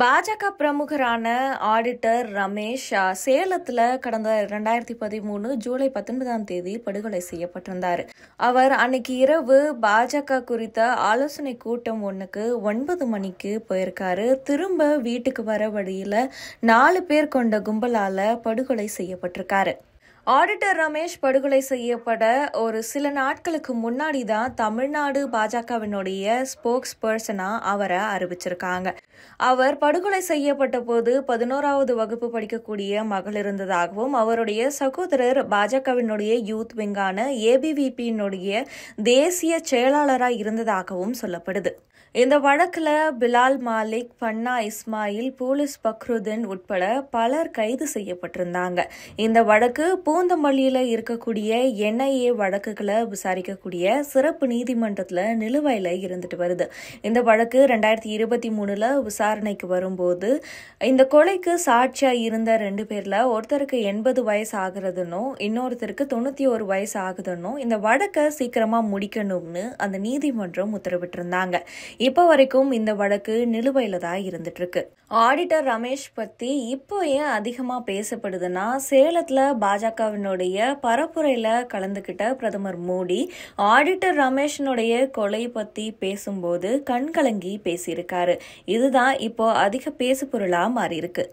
பாஜக பிரமுகரான ஆடிட்டர் ரமேஷ் சேலத்துல கடந்த 2013 ஜூலை 19ஆம் தேதி படுகொலை செய்யப்பட்டிருந்தார். அவர் அன்னைக்கு இரவு பாஜக குறித்த ஆலோசனை கூட்டம் ஒன்றுக்கு 9 மணிக்கு போயிருக்காரு. திரும்ப வீட்டுக்கு வர வழியில 4 பேர் கொண்ட கும்பலால படுகொலை செய்யப்பட்டிருக்காரு. ஆடிட்டர் ரமேஷ் படுகொலை செய்யப்பட ஒரு சில நாட்களுக்கு முன்னாடி தான் தமிழ்நாடு பாஜகவினுடைய ஸ்போக்ஸ் பர்சனா அவரை அறிவிச்சிருக்காங்க. அவர் படுகொலை செய்யப்பட்ட போது 11ஆவது வகுப்பு படிக்கக்கூடிய மகள் இருந்ததாகவும் அவருடைய சகோதரர் பாஜகவினுடைய யூத் விங்கான ஏபிவிபியினுடைய தேசிய செயலாளராக இருந்ததாகவும் சொல்லப்படுது. இந்த வழக்கில் பிலால் மாலிக், பன்னா இஸ்மாயில், போலீஸ் பக்ருதீன் உட்பட பலர் கைது செய்யப்பட்டிருந்தாங்க. இந்த வழக்கு பூந்தமல்லியில் இருக்கக்கூடிய NIA வழக்குகளை விசாரிக்கக்கூடிய சிறப்பு நீதிமன்றத்தில் நிலுவையில் இருந்துட்டு வருது. இந்த வழக்கு 2023 விசாரணைக்கு வரும்போது இந்த கொலைக்கு சாட்சியாக இருந்த 2 பேரில் ஒருத்தருக்கு 80 வயசு ஆகுறதுன்னும் இன்னொருத்தருக்கு 91 வயசு ஆகுதுன்னும் இந்த வழக்கை சீக்கிரமாக முடிக்கணும்னு அந்த நீதிமன்றம் உத்தரவிட்டிருந்தாங்க. இப்போ வரைக்கும் இந்த வழக்கு நிலுவையில் தான் இருந்துட்டு இருக்கு. ஆடிட்டர் ரமேஷ் பற்றி இப்போ ஏன் அதிகமாக பேசப்படுதுன்னா, சேலத்தில் பாஜகவினுடைய பரப்புரையில் கலந்துக்கிட்ட பிரதமர் மோடி ஆடிட்டர் ரமேஷனுடைய கொலை பற்றி பேசும்போது கண்கலங்கி பேசியிருக்காரு. இதுதான் இப்போ அதிக பேசுபொருளாக மாறியிருக்கு.